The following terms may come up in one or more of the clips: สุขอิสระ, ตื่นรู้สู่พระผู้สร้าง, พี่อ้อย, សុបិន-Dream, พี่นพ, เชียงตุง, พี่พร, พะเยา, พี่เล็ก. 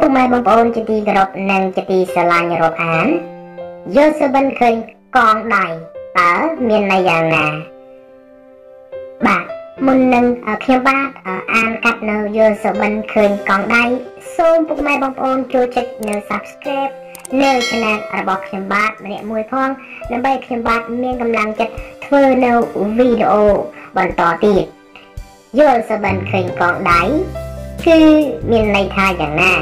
ពូម៉ែបងប្អូនជាទីគោរពនិងជាទីស្រឡាញ់រាប់អានយើងសើបិនឃើញកងដៃតើមានន័យយ៉ាងណាបាទមុននឹងខ្ញុំបាទអានកាត់នៅយើងសើបិនឃើញកងដៃសូមពូម៉ែបងប្អូនចូលចុចនៅ Subscribe នៅ Channel របស់ខ្ញុំបាទម្នាក់មួយផងដើម្បីខ្ញុំបាទមានកម្លាំងចិត្តធ្វើនៅវីដេអូបន្តទៀតយើងសើបិនឃើញកងដៃคือมีในท่าอย่างน่า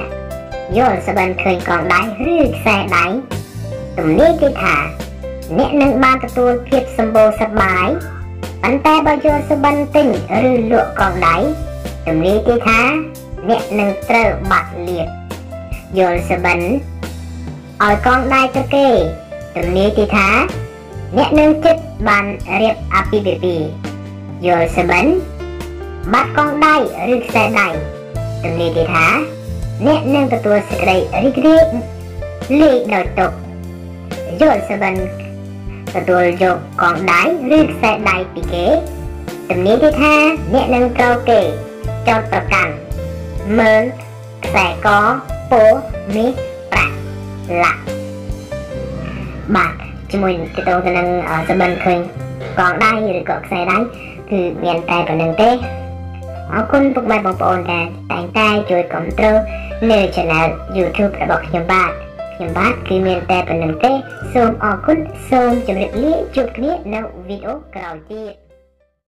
โยนสะบันเคยกองได้หรือแส่ได้ตรงนี้ที่ท่าเนื้อหนังบางตัวเพียบสมบูรณ์สบายปันแต่บางโยนสะบันติ่งหรือลวกกองได้ตรงนี้ที่ท่าเนื้อหนังเตอร์บัดเลียดโยนสะบันเอากองได้ตะเกยตรงนี้ที่ท่าเนื้อหนังจิตบานเรียบอภิบิบีโยนสะบันบัดกองได้หรือแส่ได้ตรงนี้ดีท่าเนื้อหนังตัวสกายริกรีเลี้ยดอกตกโยนสะบันตัวโยกกองได้หรือแส่ได้ปีเก๋ตรงนี้ดีท่าเนื้อหนังเกาเก๋จอดประกันเมืองแส่กอโปมิปะละบาดจมูกตัวกำลังสะบันเคยกองได้หรือกองแส่ได้คือเมียนแต่ตัวหนึ่งเต้ขอบคุณพวกแม่บอมปอนแต่งใจช่วยกดติดตามในช่องยูทูบระบบยมบาทคือเมียนแต่เป็นหนึ่งเต้ส่งขอบคุณส่งจำเรียบเรียบจุดนี้ในวิดีโอกล่าวที่